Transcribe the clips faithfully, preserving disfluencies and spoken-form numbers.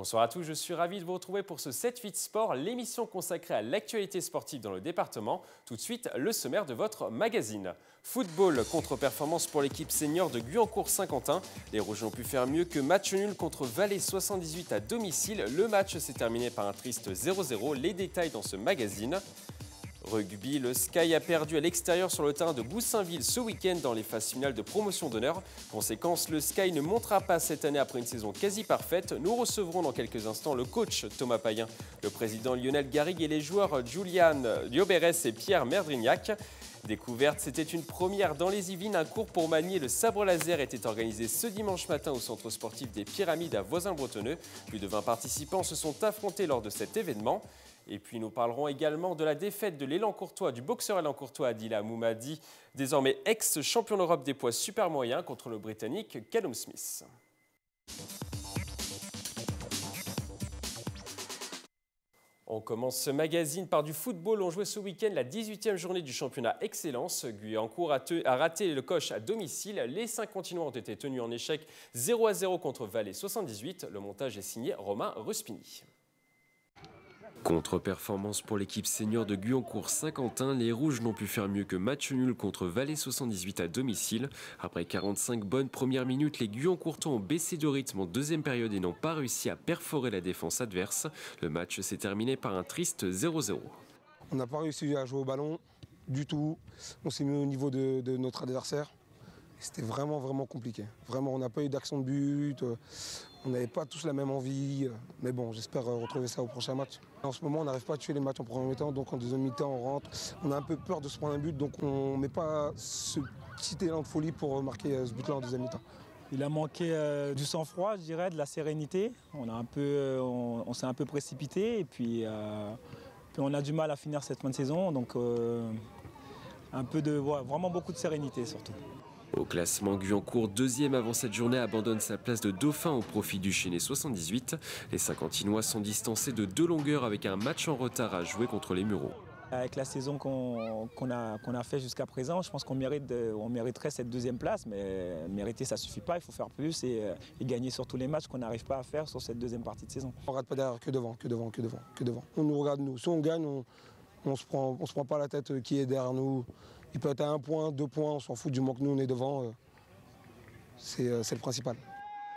Bonsoir à tous, je suis ravi de vous retrouver pour ce sept huit Sport, l'émission consacrée à l'actualité sportive dans le département. Tout de suite, le sommaire de votre magazine. Football, contre-performance pour l'équipe senior de Guyancourt-Saint-Quentin. Les Rouges n'ont pu faire mieux que match nul contre Vallée soixante-dix-huit à domicile. Le match s'est terminé par un triste zéro zéro. Les détails dans ce magazine. Rugby, le S Q Y a perdu à l'extérieur sur le terrain de Goussainville ce week-end dans les phases finales de promotion d'honneur. Conséquence, le S Q Y ne montera pas cette année après une saison quasi parfaite. Nous recevrons dans quelques instants le coach Thomas Payen, le président Lionel Garrigue et les joueurs Julien Lloberes et Pierre Merdrignac. Découverte, c'était une première dans les Yvelines. Un cours pour manier le sabre laser était organisé ce dimanche matin au centre sportif des Pyramides à Voisins-le-Bretonneux. Plus de vingt participants se sont affrontés lors de cet événement. Et puis nous parlerons également de la défaite de l'élan courtois, du boxeur élan courtois Hadillah Mohoumadi, désormais ex-champion d'Europe des poids super moyens contre le Britannique Callum Smith. On commence ce magazine par du football. On jouait ce week-end la dix-huitième journée du championnat Excellence. Guyancourt a, a raté le coche à domicile. Les cinq Continents ont été tenus en échec zéro à zéro contre Vallée soixante-dix-huit. Le montage est signé Romain Ruspini. Contre-performance pour l'équipe senior de Guyancourt-Saint-Quentin, les Rouges n'ont pu faire mieux que match nul contre Vallée soixante-dix-huit à domicile. Après quarante-cinq bonnes premières minutes, les Guyancourtois ont baissé de rythme en deuxième période et n'ont pas réussi à perforer la défense adverse. Le match s'est terminé par un triste zéro zéro. On n'a pas réussi à jouer au ballon du tout. On s'est mis au niveau de, de notre adversaire. C'était vraiment, vraiment compliqué. Vraiment, on n'a pas eu d'action de but, on n'avait pas tous la même envie. Mais bon, j'espère retrouver ça au prochain match. En ce moment, on n'arrive pas à tuer les matchs en premier mi-temps, donc en deuxième mi-temps, on rentre. On a un peu peur de se prendre un but, donc on ne met pas ce petit élan de folie pour marquer ce but-là en deuxième mi-temps. Il a manqué euh, du sang-froid, je dirais, de la sérénité. On, a un peu, on, on s'est un peu précipité et puis, euh, puis on a du mal à finir cette fin de saison. Donc euh, un peu de, ouais, vraiment beaucoup de sérénité surtout. Au classement, Guyancourt, deuxième avant cette journée, abandonne sa place de dauphin au profit du Chêne soixante-dix-huit. Les Saint-Quentinois sont distancés de deux longueurs avec un match en retard à jouer contre les Mureaux. Avec la saison qu'on qu'on a, qu'on a fait jusqu'à présent, je pense qu'on mérite, on mériterait cette deuxième place, mais mériter ça ne suffit pas, il faut faire plus et, et gagner sur tous les matchs qu'on n'arrive pas à faire sur cette deuxième partie de saison. On ne regarde pas derrière, que devant, que devant, que devant, que devant. On nous regarde, nous. Si on gagne, on ne se prend, on se prend pas la tête qui est derrière nous. Il peut être à un point, deux points, on s'en fout du moment que nous on est devant, c'est le principal.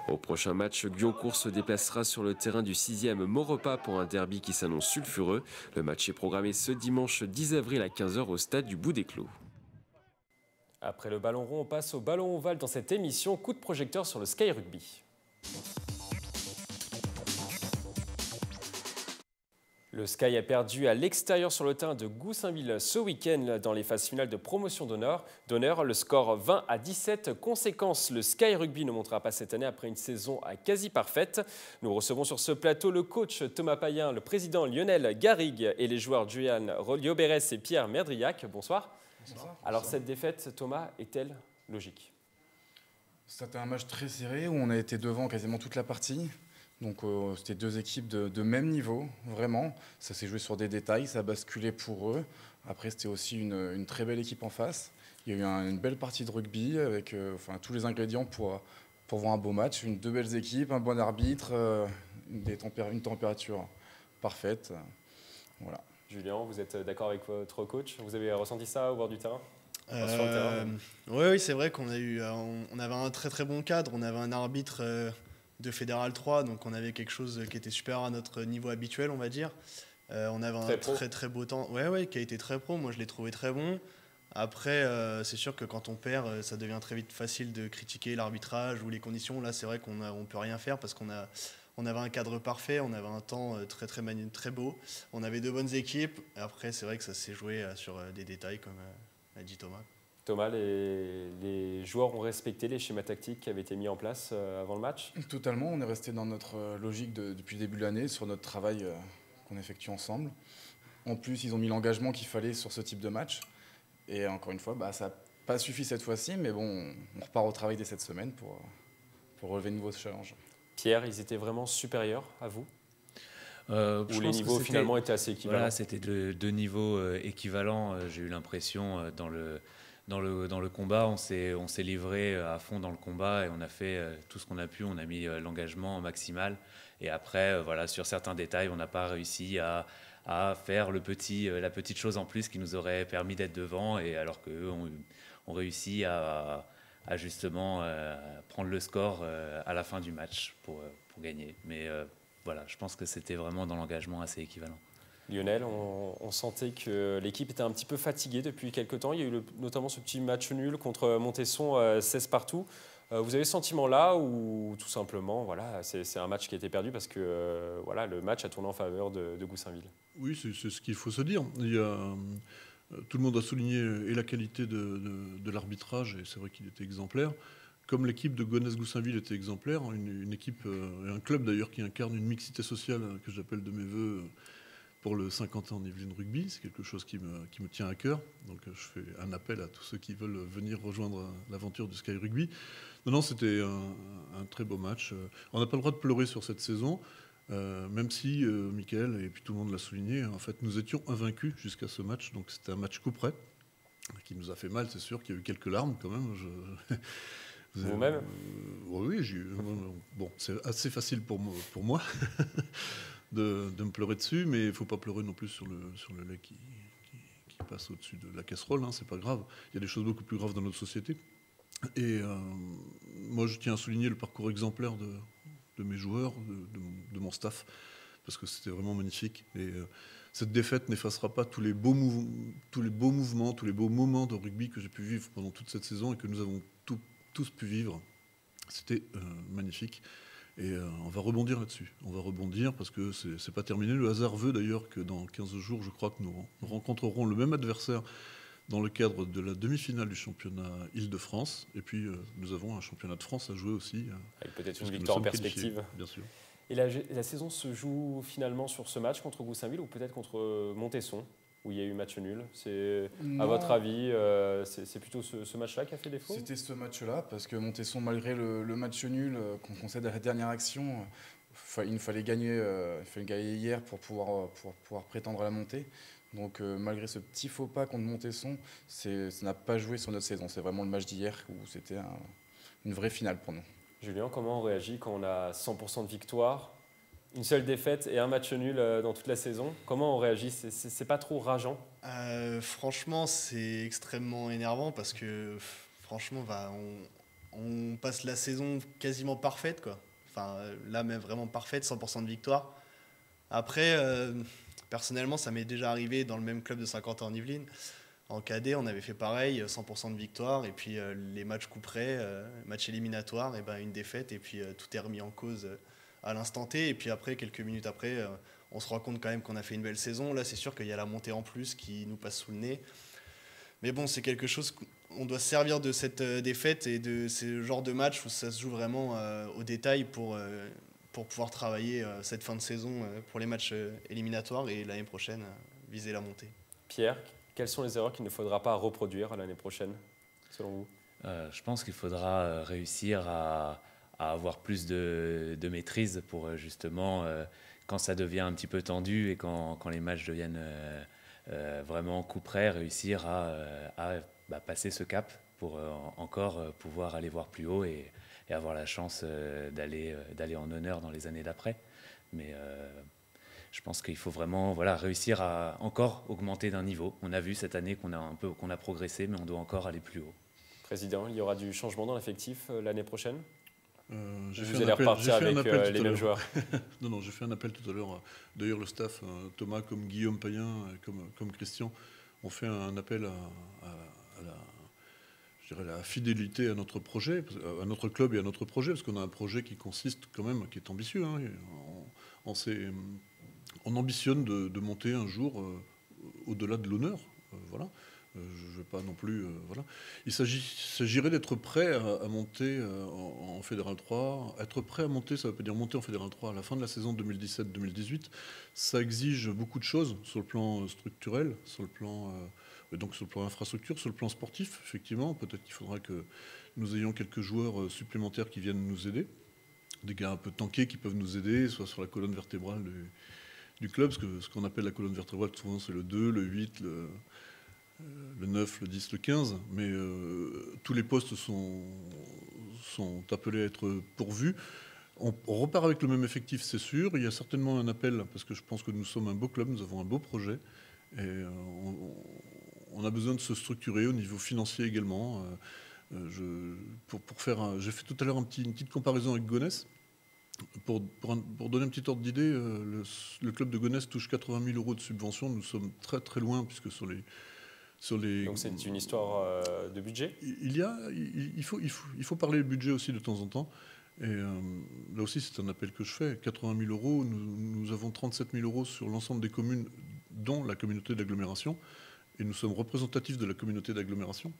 Au prochain match, Guyancourt se déplacera sur le terrain du sixième Maurepas pour un derby qui s'annonce sulfureux. Le match est programmé ce dimanche dix avril à quinze heures au stade du Bout-des-Clos. Après le ballon rond, on passe au ballon ovale dans cette émission. Coup de projecteur sur le Sky Rugby. Le S Q Y a perdu à l'extérieur sur le terrain de Goussainville ce week-end dans les phases finales de promotion d'honneur. Le score vingt à dix-sept. Conséquence, le S Q Y Rugby ne montera pas cette année après une saison à quasi parfaite. Nous recevons sur ce plateau le coach Thomas Payen, le président Lionel Garrigue et les joueurs Julien Lloberes et Pierre Merdrignac. Bonsoir. Bonsoir. Alors cette défaite, Thomas, est-elle logique? C'était un match très serré où on a été devant quasiment toute la partie. Donc euh, c'était deux équipes de, de même niveau, vraiment. Ça s'est joué sur des détails, ça a basculé pour eux. Après, c'était aussi une, une très belle équipe en face. Il y a eu un, une belle partie de rugby avec euh, enfin, tous les ingrédients pour, pour voir un beau match. Une, deux belles équipes, un bon arbitre, euh, une, des tempér une température parfaite. Euh, voilà. Julien, vous êtes d'accord avec votre coach? Vous avez ressenti ça au bord du terrain? euh, Oui, oui, c'est vrai qu'on a eu, on, on avait un très très bon cadre, on avait un arbitre... Euh, de Fédéral trois, donc on avait quelque chose qui était supérieur à notre niveau habituel, on va dire. Euh, on avait très un pro. très très beau temps, ouais, ouais, qui a été très pro, moi je l'ai trouvé très bon. Après, euh, c'est sûr que quand on perd, ça devient très vite facile de critiquer l'arbitrage ou les conditions. Là, c'est vrai qu'on on peut rien faire parce qu'on a, on avait un cadre parfait, on avait un temps très très, manu très beau, on avait deux bonnes équipes. Après, c'est vrai que ça s'est joué sur des détails, comme l'a dit Thomas. Thomas, les, les joueurs ont respecté les schémas tactiques qui avaient été mis en place avant le match? Totalement, on est resté dans notre logique de, depuis le début de l'année, sur notre travail qu'on effectue ensemble. En plus, ils ont mis l'engagement qu'il fallait sur ce type de match. Et encore une fois, bah, ça n'a pas suffi cette fois-ci, mais bon, on repart au travail dès cette semaine pour, pour relever de nouveaux challenges. Pierre, ils étaient vraiment supérieurs à vous? Euh, Où je les pense niveaux que finalement étaient assez équivalents? Voilà, c'était deux, deux niveaux euh, équivalents, euh, j'ai eu l'impression, euh, dans le... dans le, dans le combat, on s'est, on s'est livré à fond dans le combat et on a fait tout ce qu'on a pu, on a mis l'engagement maximal. Et après, voilà, sur certains détails, on n'a pas réussi à, à faire le petit, la petite chose en plus qui nous aurait permis d'être devant, et alors qu'eux ont on réussi à, à justement euh, prendre le score euh, à la fin du match pour, pour gagner. Mais euh, voilà, je pense que c'était vraiment dans l'engagement assez équivalent. Lionel, on, on sentait que l'équipe était un petit peu fatiguée depuis quelques temps. Il y a eu le, notamment ce petit match nul contre Montesson, euh, seize partout. Euh, vous avez ce sentiment-là ou tout simplement, voilà, c'est un match qui a été perdu parce que euh, voilà, le match a tourné en faveur de, de Goussainville? Oui, c'est ce qu'il faut se dire. Il y a, tout le monde a souligné et la qualité de, de, de l'arbitrage, et c'est vrai qu'il était exemplaire. Comme l'équipe de Gonesse-Goussainville était exemplaire, une, une équipe, un club d'ailleurs qui incarne une mixité sociale que j'appelle de mes voeux pour le Saint-Quentin en Yvelines rugby. C'est quelque chose qui me, qui me tient à cœur. Donc je fais un appel à tous ceux qui veulent venir rejoindre l'aventure du Sky Rugby. Non, non, c'était un, un très beau match. On n'a pas le droit de pleurer sur cette saison, euh, même si euh, Mickaël et puis tout le monde l'a souligné, en fait nous étions invaincus jusqu'à ce match. Donc c'était un match coup près qui nous a fait mal, c'est sûr, qu'il y a eu quelques larmes quand même. Je... Vous-même? euh, Oui, j'ai eu... bon, c'est assez facile pour moi, pour moi de, de me pleurer dessus, mais il ne faut pas pleurer non plus sur le, sur le lait qui, qui, qui passe au-dessus de la casserole, hein, c'est pas grave. Il y a des choses beaucoup plus graves dans notre société. Et euh, moi, je tiens à souligner le parcours exemplaire de, de mes joueurs, de, de, de mon staff, parce que c'était vraiment magnifique. Et euh, cette défaite n'effacera pas tous les, beaux tous les beaux mouvements, tous les beaux moments de rugby que j'ai pu vivre pendant toute cette saison et que nous avons tout, tous pu vivre. C'était euh, magnifique. Et euh, on va rebondir là-dessus. On va rebondir parce que ce n'est pas terminé. Le hasard veut d'ailleurs que dans quinze jours, je crois que nous, nous rencontrerons le même adversaire dans le cadre de la demi-finale du championnat Île-de-France. Et puis, euh, nous avons un championnat de France à jouer aussi. Euh, Avec peut-être une victoire en perspective. Qualifiés, bien sûr. Et la, la saison se joue finalement sur ce match contre Goussainville ou peut-être contre Montesson, où il y a eu match nul. À votre avis, euh, c'est plutôt ce, ce match-là qui a fait défaut? C'était ce match-là, parce que Montesson, malgré le, le match nul qu'on concède à la dernière action, il nous fallait gagner, euh, il fallait gagner hier pour pouvoir, pour pouvoir prétendre à la montée. Donc euh, malgré ce petit faux pas contre Montesson, ça n'a pas joué sur notre saison. C'est vraiment le match d'hier où c'était un, une vraie finale pour nous. Julien, comment on réagit quand on a cent pour cent de victoire, une seule défaite et un match nul dans toute la saison? Comment on réagit? C'est pas trop rageant? euh, Franchement, c'est extrêmement énervant parce que franchement, bah, on, on passe la saison quasiment parfaite, quoi. Enfin, là, même vraiment parfaite, cent pour cent de victoire. Après... Euh, personnellement, ça m'est déjà arrivé dans le même club de Saint-Quentin en Yvelines. En Cadet, on avait fait pareil, cent pour cent de victoire. Et puis euh, les matchs couperets, euh, matchs éliminatoires, et ben, une défaite. Et puis euh, tout est remis en cause euh, à l'instant T. Et puis après, quelques minutes après, euh, on se rend compte quand même qu'on a fait une belle saison. Là, c'est sûr qu'il y a la montée en plus qui nous passe sous le nez. Mais bon, c'est quelque chose qu'on doit se servir de cette euh, défaite et de ce genre de match où ça se joue vraiment euh, au détail pour... Euh, pour pouvoir travailler euh, cette fin de saison euh, pour les matchs euh, éliminatoires et l'année prochaine, euh, viser la montée. Pierre, quelles sont les erreurs qu'il ne faudra pas reproduire l'année prochaine, selon vous? euh, Je pense qu'il faudra réussir à, à avoir plus de, de maîtrise pour justement, euh, quand ça devient un petit peu tendu et quand, quand les matchs deviennent euh, euh, vraiment coup près, réussir à, à bah, passer ce cap pour euh, encore euh, pouvoir aller voir plus haut et et avoir la chance euh, d'aller euh, d'aller en honneur dans les années d'après. Mais euh, je pense qu'il faut vraiment, voilà, réussir à encore augmenter d'un niveau. On a vu cette année qu'on a un peu qu'on a progressé, mais on doit encore aller plus haut. Président, il y aura du changement dans l'effectif euh, l'année prochaine. Euh, Vous allez repartir avec euh, les mêmes joueurs. Non, non, j'ai fait un appel tout à l'heure. D'ailleurs, le staff, euh, Thomas, comme Guillaume Payen, comme, comme Christian, ont fait un appel à, à, à la... je dirais la fidélité à notre projet, à notre club et à notre projet, parce qu'on a un projet qui consiste quand même, qui est ambitieux. Hein. On, on, on ambitionne de, de monter un jour euh, au-delà de l'honneur. Euh, voilà. Euh, je vais pas non plus. Euh, voilà. Il s'agirait d'être prêt à, à monter euh, en, en Fédéral trois. Être prêt à monter, ça veut dire monter en Fédéral trois à la fin de la saison deux mille dix-sept deux mille dix-huit. Ça exige beaucoup de choses sur le plan structurel, sur le plan. Euh, Donc sur le plan infrastructure, sur le plan sportif, effectivement, peut-être qu'il faudra que nous ayons quelques joueurs supplémentaires qui viennent nous aider, des gars un peu tankés qui peuvent nous aider, soit sur la colonne vertébrale du, du club, parce que ce qu'on appelle la colonne vertébrale, souvent c'est le deux, le huit, le, le neuf, le dix, le quinze, mais euh, tous les postes sont, sont appelés à être pourvus. On, on repart avec le même effectif, c'est sûr. Il y a certainement un appel, parce que je pense que nous sommes un beau club, nous avons un beau projet, et euh, on, on a besoin de se structurer au niveau financier également. Euh, je, pour, pour faire, j'ai fait tout à l'heure un petit, une petite comparaison avec Gonesse. Pour, pour, un, pour donner un petit ordre d'idée, euh, le, le club de Gonesse touche quatre-vingt mille euros de subvention. Nous sommes très très loin, puisque sur les... Sur les... Donc c'est une histoire euh, de budget. Il, y a, il, il, faut, il, faut, il faut parler de budget aussi de temps en temps. Et euh, là aussi, c'est un appel que je fais. quatre-vingt mille euros, nous, nous avons trente-sept mille euros sur l'ensemble des communes, dont la communauté d'agglomération. Et nous sommes représentatifs de la communauté d'agglomération.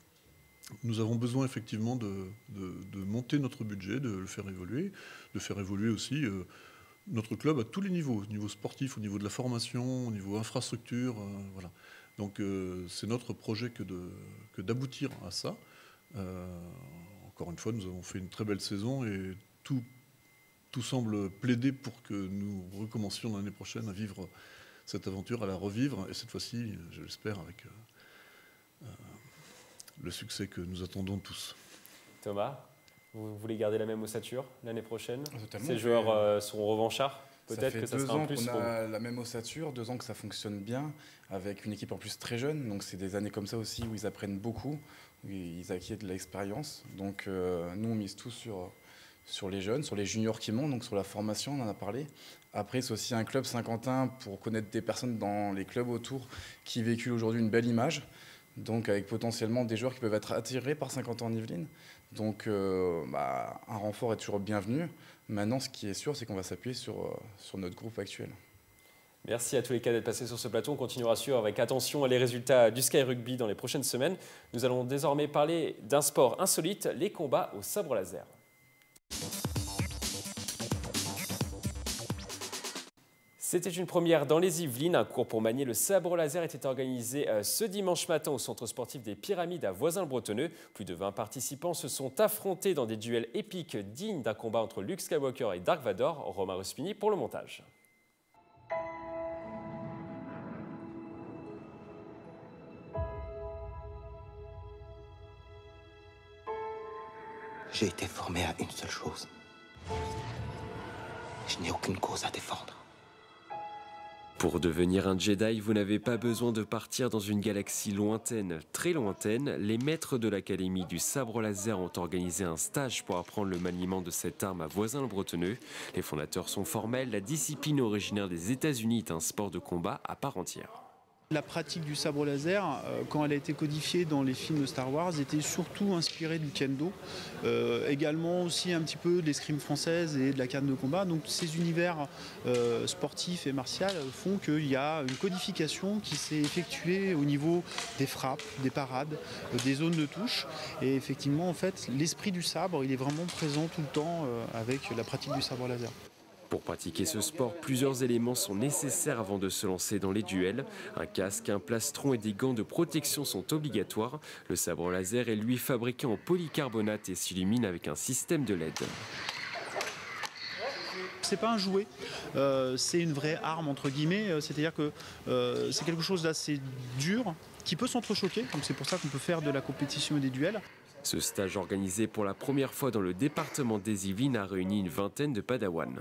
Nous avons besoin effectivement de, de, de monter notre budget, de le faire évoluer, de faire évoluer aussi euh, notre club à tous les niveaux, au niveau sportif, au niveau de la formation, au niveau infrastructure, euh, voilà. Donc euh, c'est notre projet que de, que d'aboutir à ça. Euh, encore une fois, nous avons fait une très belle saison et tout, tout semble plaider pour que nous recommencions l'année prochaine à vivre cette aventure, à la revivre, et cette fois-ci, je l'espère, avec... Euh, euh, le succès que nous attendons tous. Thomas, vous voulez garder la même ossature l'année prochaine? Totalement. Ces joueurs euh, seront revanchards? Peut-être que ça sera un plus. Ça fait deux ans qu'on a la même ossature, deux ans que ça fonctionne bien, avec une équipe en plus très jeune. Donc c'est des années comme ça aussi où ils apprennent beaucoup, où ils acquièrent de l'expérience. Donc euh, nous, on mise tout sur, sur les jeunes, sur les juniors qui montent, donc sur la formation, on en a parlé. Après, c'est aussi un club Saint-Quentin pour connaître des personnes dans les clubs autour qui véhiculent aujourd'hui une belle image. Donc avec potentiellement des joueurs qui peuvent être attirés par Saint-Quentin en Yvelines. Donc euh, bah, un renfort est toujours bienvenu. Maintenant, ce qui est sûr, c'est qu'on va s'appuyer sur, sur notre groupe actuel. Merci à tous les cas d'être passés sur ce plateau. On continuera à suivre avec attention les résultats du Sky Rugby dans les prochaines semaines. Nous allons désormais parler d'un sport insolite, les combats au sabre laser. C'était une première dans les Yvelines. Un cours pour manier le sabre laser était organisé ce dimanche matin au centre sportif des Pyramides à Voisins-le-Bretonneux. Plus de vingt participants se sont affrontés dans des duels épiques dignes d'un combat entre Luke Skywalker et Dark Vador. Romain Ruspini pour le montage. J'ai été formé à une seule chose. Je n'ai aucune cause à défendre. Pour devenir un Jedi, vous n'avez pas besoin de partir dans une galaxie lointaine, très lointaine. Les maîtres de l'académie du sabre laser ont organisé un stage pour apprendre le maniement de cette arme à Voisins-le-Bretonneux. Les fondateurs sont formels, la discipline originaire des États-Unis est un sport de combat à part entière. La pratique du sabre laser, quand elle a été codifiée dans les films de Star Wars, était surtout inspirée du kendo, euh, également aussi un petit peu de l'escrime française et de la canne de combat. Donc ces univers euh, sportifs et martiaux font qu'il y a une codification qui s'est effectuée au niveau des frappes, des parades, euh, des zones de touche. Et effectivement, en fait, l'esprit du sabre, il est vraiment présent tout le temps euh, avec la pratique du sabre laser. Pour pratiquer ce sport, plusieurs éléments sont nécessaires avant de se lancer dans les duels. Un casque, un plastron et des gants de protection sont obligatoires. Le sabre laser est lui fabriqué en polycarbonate et s'illumine avec un système de L E D. C'est pas un jouet, euh, c'est une vraie arme entre guillemets, c'est-à-dire que euh, c'est quelque chose d'assez dur qui peut s'entrechoquer, donc c'est pour ça qu'on peut faire de la compétition et des duels. Ce stage organisé pour la première fois dans le département des Yvelines a réuni une vingtaine de padawans.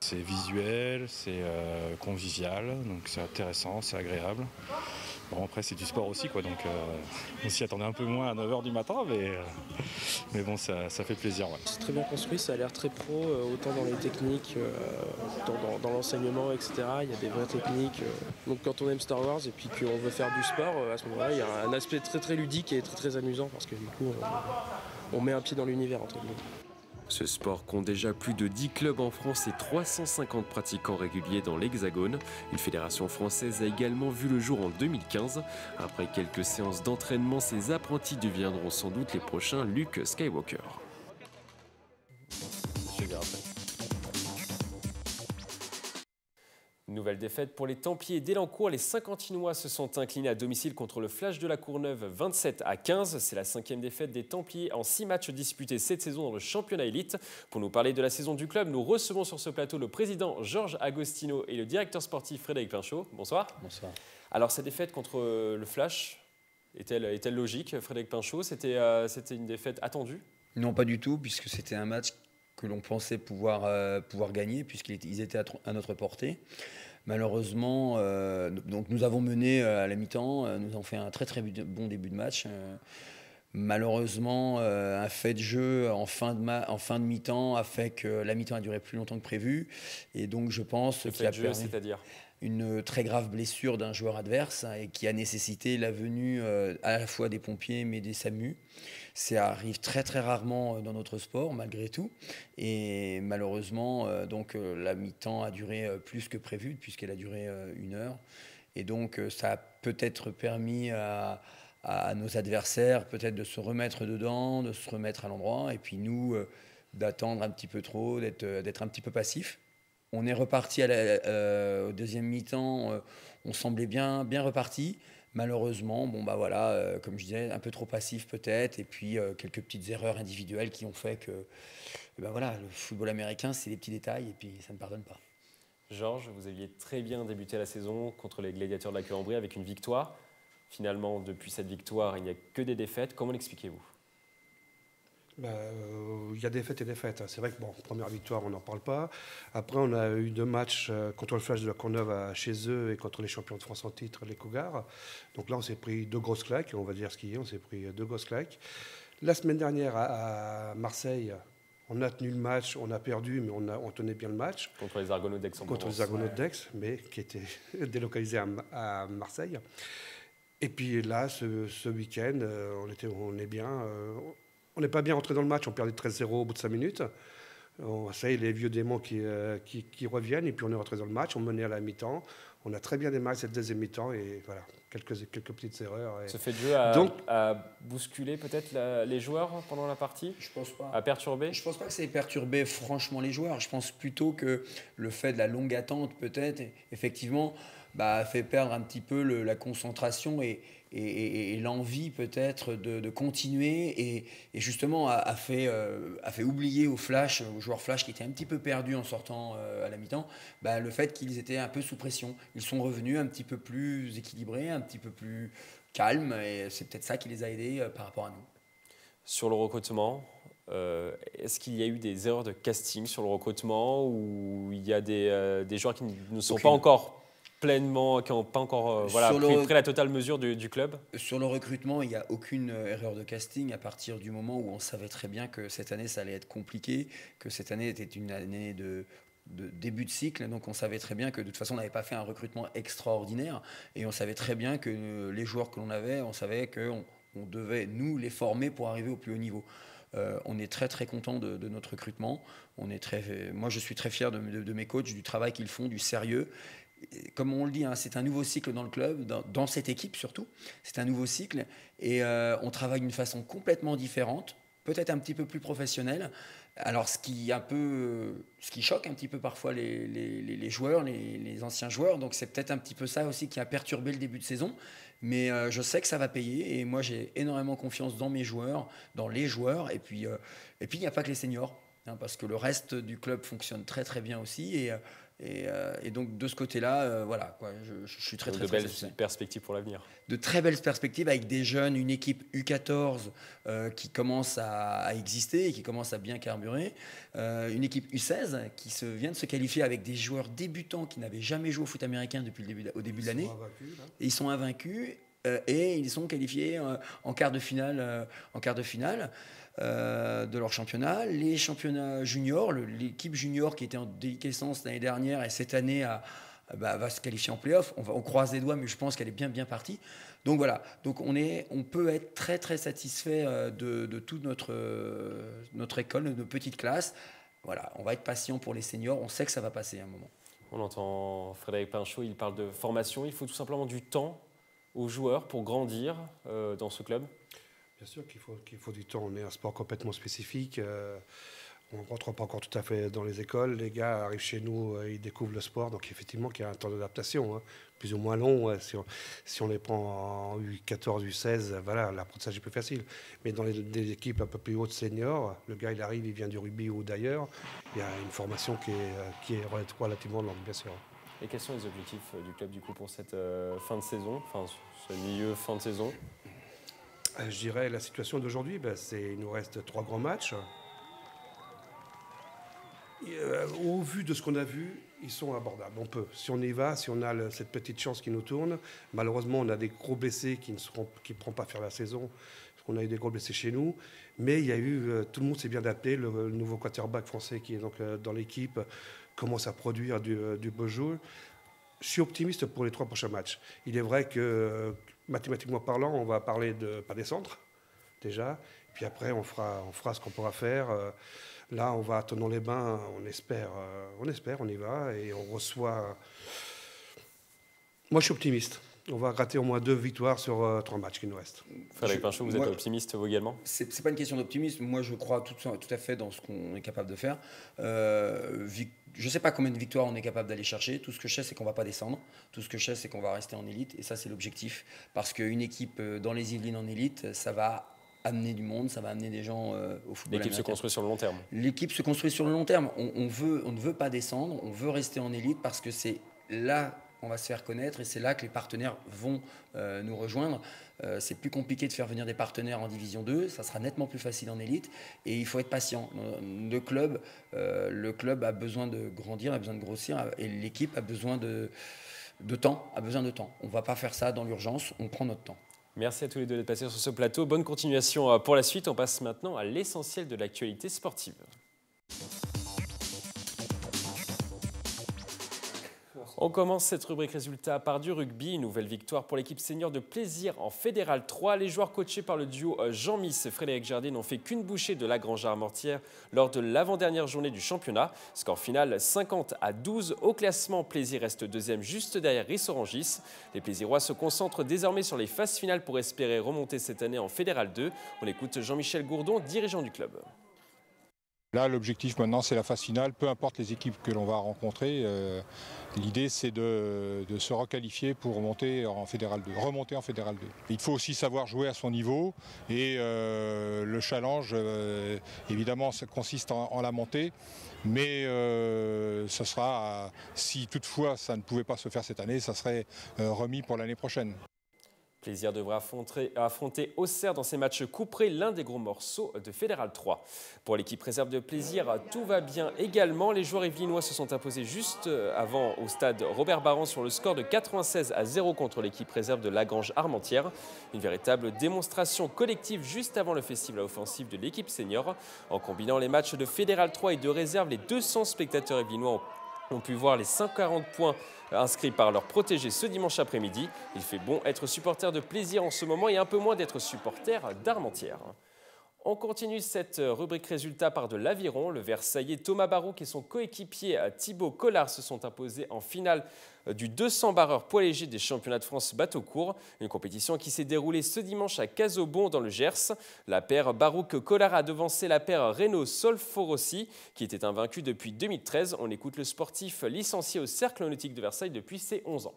C'est visuel, c'est euh, convivial, donc c'est intéressant, c'est agréable. Bon, après c'est du sport aussi, quoi, donc euh, on s'y attendait un peu moins à neuf heures du matin, mais, euh, mais bon, ça, ça fait plaisir. Ouais. C'est très bien construit, ça a l'air très pro, euh, autant dans les techniques, euh, dans, dans, dans l'enseignement, et cetera. Il y a des vraies techniques. Euh. Donc quand on aime Star Wars et puis qu'on veut faire du sport, euh, à ce moment-là, il y a un aspect très très ludique et très très amusant, parce que du coup, on, on met un pied dans l'univers, entre guillemets. Ce sport compte déjà plus de dix clubs en France et trois cent cinquante pratiquants réguliers dans l'Hexagone. Une fédération française a également vu le jour en deux mille quinze. Après quelques séances d'entraînement, ces apprentis deviendront sans doute les prochains Luke Skywalker. Nouvelle défaite pour les Templiers d'Élancourt. Les Saint-Quentinois se sont inclinés à domicile contre le Flash de la Courneuve vingt-sept à quinze. C'est la cinquième défaite des Templiers en six matchs disputés cette saison dans le championnat élite. Pour nous parler de la saison du club, nous recevons sur ce plateau le président Georges Agostino et le directeur sportif Frédéric Pinchot. Bonsoir. Bonsoir. Alors cette défaite contre le Flash, Est-elle, est-elle logique, Frédéric Pinchot? C'était euh, une défaite attendue? Non, pas du tout, puisque c'était un match que l'on pensait pouvoir, euh, pouvoir gagner, puisqu'ils étaient à, à notre portée. Malheureusement, euh, donc nous avons mené à la mi-temps, nous avons fait un très très bon début de match. Euh, malheureusement, euh, un fait de jeu en fin de, en fin de mi-temps a fait que la mi-temps a duré plus longtemps que prévu. Et donc je pense qu'il a perdu, c'est-à-dire une très grave blessure d'un joueur adverse et qui a nécessité la venue euh, à la fois des pompiers mais des SAMU. Ça arrive très très rarement dans notre sport malgré tout, et malheureusement euh, donc euh, la mi-temps a duré euh, plus que prévu puisqu'elle a duré euh, une heure, et donc euh, ça a peut-être permis à, à nos adversaires peut-être de se remettre dedans, de se remettre à l'endroit, et puis nous euh, d'attendre un petit peu trop, d'être euh, d'être un petit peu passif. On est reparti à la, euh, au deuxième mi-temps, euh, on semblait bien, bien reparti. Malheureusement, bon, bah voilà, euh, comme je disais, un peu trop passif peut-être, et puis euh, quelques petites erreurs individuelles qui ont fait que ben voilà, le football américain, c'est des petits détails, et puis ça ne pardonne pas. Georges, vous aviez très bien débuté la saison contre les Gladiateurs de la Queue-en-Brie avec une victoire. Finalement, depuis cette victoire, il n'y a que des défaites. Comment l'expliquez-vous? Ben, euh, il y a défaites et défaites. C'est vrai que, bon, première victoire, on n'en parle pas. Après, on a eu deux matchs euh, contre le Flash de la Courneuve à, chez eux et contre les champions de France en titre, les Cougars. Donc là, on s'est pris deux grosses claques, on va dire ce qu'il y a, on s'est pris deux grosses claques. La semaine dernière, à, à Marseille, on a tenu le match, on a perdu, mais on, a, on tenait bien le match. Contre les Argonautes d'Aix. Contre les Argonautes d'Aix, mais qui étaient délocalisés à, à Marseille. Et puis là, ce, ce week-end, on, était, on est bien... Euh, on n'est pas bien rentré dans le match, on perdait treize zéro au bout de cinq minutes. On, ça y est, les vieux démons qui, euh, qui, qui reviennent, et puis on est rentré dans le match, on menait à la mi-temps. On a très bien démarré cette deuxième mi-temps, et voilà, quelques, quelques petites erreurs. Et... Ce fait de jeu a, Donc, a bousculé peut-être les joueurs pendant la partie? Je pense pas. A perturbé? Je pense pas que ça ait perturbé franchement les joueurs. Je pense plutôt que le fait de la longue attente, peut-être, effectivement, bah, a fait perdre un petit peu le, la concentration et... et, et, et l'envie peut-être de, de continuer, et, et justement a, a, fait, euh, a fait oublier au Flash, aux joueurs Flash qui étaient un petit peu perdus en sortant euh, à la mi-temps, bah, le fait qu'ils étaient un peu sous pression. Ils sont revenus un petit peu plus équilibrés, un petit peu plus calmes, et c'est peut-être ça qui les a aidés euh, par rapport à nous. Sur le recrutement, euh, est-ce qu'il y a eu des erreurs de casting sur le recrutement, ou il y a des, euh, des joueurs qui ne sont okay. pas encore... pleinement, qui n'ont pas encore euh, voilà, pris, pris la totale mesure du, du club? Sur le recrutement, il n'y a aucune euh, erreur de casting, à partir du moment où on savait très bien que cette année, ça allait être compliqué, que cette année était une année de, de début de cycle. Donc, on savait très bien que, de toute façon, on n'avait pas fait un recrutement extraordinaire. Et on savait très bien que euh, les joueurs que l'on avait, on savait qu'on on devait, nous, les former pour arriver au plus haut niveau. Euh, on est très, très content de, de notre recrutement. On est très, euh, moi, je suis très fier de, de, de mes coachs, du travail qu'ils font, du sérieux. Comme on le dit, hein, c'est un nouveau cycle dans le club, dans, dans cette équipe surtout. C'est un nouveau cycle, et euh, on travaille d'une façon complètement différente, peut-être un petit peu plus professionnelle. Alors, ce qui, un peu, ce qui choque un petit peu parfois les, les, les joueurs, les, les anciens joueurs. Donc, c'est peut-être un petit peu ça aussi qui a perturbé le début de saison. Mais euh, je sais que ça va payer, et moi, j'ai énormément confiance dans mes joueurs, dans les joueurs. Et puis, euh, et puis il n'y a pas que les seniors, hein, parce que le reste du club fonctionne très, très bien aussi. Et... Et, euh, et donc, de ce côté-là, euh, voilà, quoi, je, je suis très, donc très, très... De belles très perspectives pour l'avenir. De très belles perspectives avec des jeunes, une équipe U quatorze euh, qui commence à, à exister et qui commence à bien carburer. Euh, une équipe U seize qui se, vient de se qualifier avec des joueurs débutants qui n'avaient jamais joué au foot américain depuis le début de, au début ils de l'année. Ils sont invaincus euh, et ils sont qualifiés euh, en quart de finale, euh, en quart de finale. Euh, de leur championnat, les championnats juniors, l'équipe junior qui était en déliquescence l'année dernière et cette année a, bah, va se qualifier en play-off. On, on croise les doigts, mais je pense qu'elle est bien, bien partie. Donc voilà, donc on, est, on peut être très, très satisfait de, de toute notre, notre école, de nos petites classes. Voilà, on va être patient pour les seniors, on sait que ça va passer à un moment. On entend Frédéric Pinchot, il parle de formation, il faut tout simplement du temps aux joueurs pour grandir euh, dans ce club. Bien sûr qu'il faut, qu'il faut du temps. On est un sport complètement spécifique. Euh, on ne rentre pas encore tout à fait dans les écoles. Les gars arrivent chez nous, ils découvrent le sport. Donc, effectivement, il y a un temps d'adaptation, hein, plus ou moins long. Ouais, si, on, si on les prend en U quatorze, U seize, voilà, l'apprentissage est plus facile. Mais dans les, les équipes un peu plus hautes seniors, le gars, il arrive, il vient du rugby ou d'ailleurs. Il y a une formation qui est, qui est relativement longue, bien sûr. Et quels sont les objectifs du club, du coup, pour cette euh, fin de saison, enfin, ce milieu fin de saison? Je dirais la situation d'aujourd'hui, ben, c'est, il nous reste trois grands matchs. Et, euh, au vu de ce qu'on a vu, ils sont abordables. On peut, si on y va, si on a le, cette petite chance qui nous tourne. Malheureusement, on a des gros blessés qui ne seront, qui ne pourront pas faire la saison. On a eu des gros blessés chez nous, mais il y a eu, euh, tout le monde s'est bien adapté. Le, le nouveau quarterback français qui est donc euh, dans l'équipe commence à produire du, euh, du beau jeu. Je suis optimiste pour les trois prochains matchs. Il est vrai que, euh, mathématiquement parlant, on va parler de pas descendre, déjà. Puis après, on fera, on fera ce qu'on pourra faire. Euh, là, on va à Thonon-les-Bains, on espère, euh, on espère, on y va, et on reçoit... Moi, je suis optimiste. On va gratter au moins deux victoires sur euh, trois matchs qui nous restent. Frédéric Pinchot, vous êtes moi, optimiste, vous également? Ce n'est pas une question d'optimisme. Moi, je crois tout, tout à fait dans ce qu'on est capable de faire. Euh, je ne sais pas combien de victoires on est capable d'aller chercher. Tout ce que je sais, c'est qu'on ne va pas descendre. Tout ce que je sais, c'est qu'on va rester en élite. Et ça, c'est l'objectif. Parce qu'une équipe dans les Yvelines en élite, ça va amener du monde, ça va amener des gens euh, au football. L'équipe se construit sur le long terme. L'équipe se construit sur le long terme. On, on, veut, on ne veut pas descendre. On veut rester en élite parce que c'est là... on va se faire connaître et c'est là que les partenaires vont euh, nous rejoindre. Euh, c'est plus compliqué de faire venir des partenaires en Division deux, ça sera nettement plus facile en élite et il faut être patient. Le club, euh, le club a besoin de grandir, a besoin de grossir et l'équipe a besoin de, de temps, a besoin de temps. On ne va pas faire ça dans l'urgence, on prend notre temps. Merci à tous les deux d'être passés sur ce plateau. Bonne continuation pour la suite. On passe maintenant à l'essentiel de l'actualité sportive. On commence cette rubrique résultat par du rugby. Nouvelle victoire pour l'équipe senior de Plaisir en Fédéral trois. Les joueurs coachés par le duo Jean-Miss et Frédéric Jardin n'ont fait qu'une bouchée de Lagrange-Armentière lors de l'avant-dernière journée du championnat. Score final cinquante à douze. Au classement, Plaisir reste deuxième juste derrière Rissorangis. Les Plaisirois se concentrent désormais sur les phases finales pour espérer remonter cette année en Fédéral deux. On écoute Jean-Michel Gourdon, dirigeant du club. Là, l'objectif maintenant, c'est la phase finale, peu importe les équipes que l'on va rencontrer. Euh, L'idée, c'est de, de se requalifier pour remonter en Fédéral deux, remonter en Fédéral deux. Il faut aussi savoir jouer à son niveau et euh, le challenge, euh, évidemment, ça consiste en, en la montée. Mais euh, ce sera, si toutefois ça ne pouvait pas se faire cette année, ça serait euh, remis pour l'année prochaine. Plaisir devra affronter, affronter Auxerre dans ses matchs couperés, l'un des gros morceaux de Fédéral trois. Pour l'équipe réserve de Plaisir, tout va bien également. Les joueurs yvelinois se sont imposés juste avant au stade Robert Baran sur le score de quatre-vingt-seize à zéro contre l'équipe réserve de Lagrange-Armentière. Une véritable démonstration collective juste avant le festival offensif de l'équipe senior. En combinant les matchs de Fédéral trois et de réserve, les deux cents spectateurs yvelinois ont On a pu voir les cent quarante points inscrits par leurs protégés ce dimanche après-midi. Il fait bon être supporter de Plaisir en ce moment et un peu moins d'être supporter d'Armentière. On continue cette rubrique résultat par de l'aviron. Le Versaillais Thomas Barouk et son coéquipier Thibaut Collard se sont imposés en finale du deux cents barreurs poids léger des championnats de France bateau court. Une compétition qui s'est déroulée ce dimanche à Cazobon dans le Gers. La paire Barouk-Collard a devancé la paire Renault-Solforossi qui était invaincue depuis deux mille treize. On écoute le sportif licencié au Cercle Nautique de Versailles depuis ses onze ans.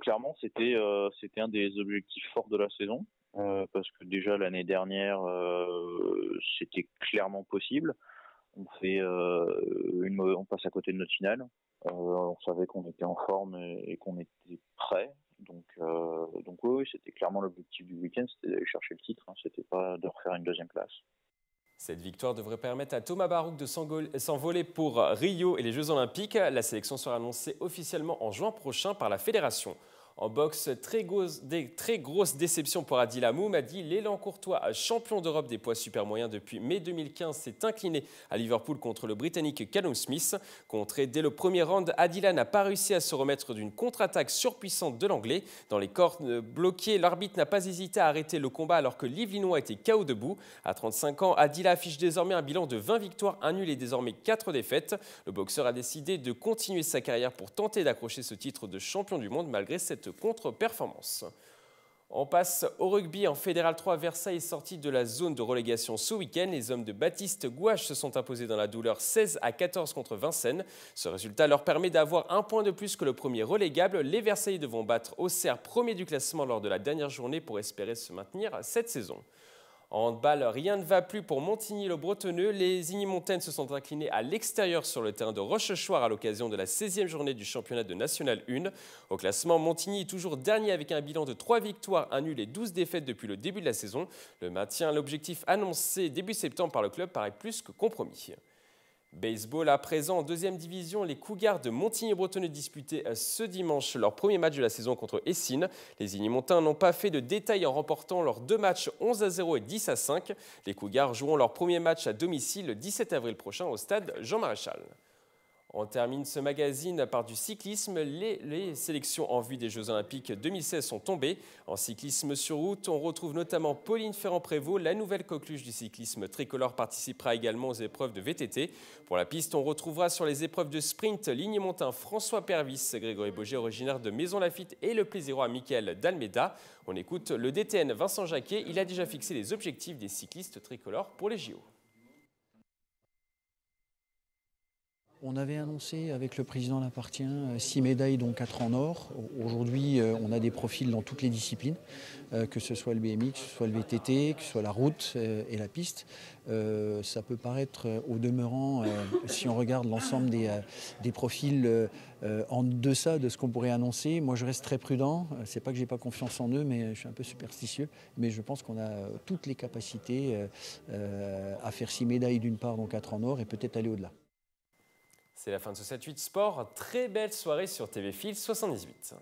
Clairement, c'était euh, c'était un des objectifs forts de la saison. Euh, parce que déjà l'année dernière, euh, c'était clairement possible. On fait, euh, une, on passe à côté de notre finale. Euh, on savait qu'on était en forme et, et qu'on était prêt. Donc, euh, donc oui, c'était clairement l'objectif du week-end, c'était d'aller chercher le titre. Hein, c'était pas de refaire une deuxième place. Cette victoire devrait permettre à Thomas Barouk de s'envoler pour Rio et les Jeux Olympiques. La sélection sera annoncée officiellement en juin prochain par la fédération. En boxe, très, grosse, des, très grosse déception pour Hadillah Mohoumadi. L'élan courtois, champion d'Europe des poids super moyens depuis mai deux mille quinze, s'est incliné à Liverpool contre le Britannique Callum Smith. Contré dès le premier round, Hadillah n'a pas réussi à se remettre d'une contre-attaque surpuissante de l'Anglais. Dans les cornes bloquées, l'arbitre n'a pas hésité à arrêter le combat alors que l'Yvelinois était K O debout. À trente-cinq ans, Hadillah affiche désormais un bilan de vingt victoires, un nul et désormais quatre défaites. Le boxeur a décidé de continuer sa carrière pour tenter d'accrocher ce titre de champion du monde malgré cette contre-performance. On passe au rugby en Fédéral trois. Versailles est sorti de la zone de relégation ce week-end. Les hommes de Baptiste Gouache se sont imposés dans la douleur seize à quatorze contre Vincennes. Ce résultat leur permet d'avoir un point de plus que le premier relégable. Les Versaillais devront battre Auxerre, premier du classement, lors de la dernière journée pour espérer se maintenir cette saison. En handball, rien ne va plus pour Montigny-le-Bretonneux. Les Igny-Montaines se sont inclinés à l'extérieur sur le terrain de Rochechouart à l'occasion de la seizième journée du championnat de National un. Au classement, Montigny est toujours dernier avec un bilan de trois victoires, un nul et douze défaites depuis le début de la saison. Le maintien, l'objectif annoncé début septembre par le club, paraît plus que compromis. Baseball à présent, en deuxième division, les Cougars de Montigny-Bretonneux disputaient ce dimanche leur premier match de la saison contre Essines. Les Igny-Montains n'ont pas fait de détails en remportant leurs deux matchs onze à zéro et dix à cinq. Les Cougars joueront leur premier match à domicile le dix-sept avril prochain au stade Jean-Maréchal. On termine ce magazine par du cyclisme. Les, les sélections en vue des Jeux Olympiques deux mille seize sont tombées. En cyclisme sur route, on retrouve notamment Pauline Ferrand-Prévot. La nouvelle coqueluche du cyclisme tricolore participera également aux épreuves de V T T. Pour la piste, on retrouvera sur les épreuves de sprint l'Igny-Montain François Pervis, Grégory Boger, originaire de Maison-Lafitte, et le plaisirois Michael d'Almeida. On écoute le D T N Vincent Jacquet. Il a déjà fixé les objectifs des cyclistes tricolores pour les J O. On avait annoncé avec le président L'Appartient six médailles, dont quatre en or. Aujourd'hui, on a des profils dans toutes les disciplines, que ce soit le B M I, que ce soit le V T T, que ce soit la route et la piste. Ça peut paraître au demeurant, si on regarde l'ensemble des, des profils en deçà de ce qu'on pourrait annoncer. Moi, je reste très prudent. C'est pas que j'ai pas confiance en eux, mais je suis un peu superstitieux. Mais je pense qu'on a toutes les capacités à faire six médailles d'une part, dont quatre en or, et peut-être aller au-delà. C'est la fin de ce sept huit Sport. Très belle soirée sur T V Fil soixante-dix-huit.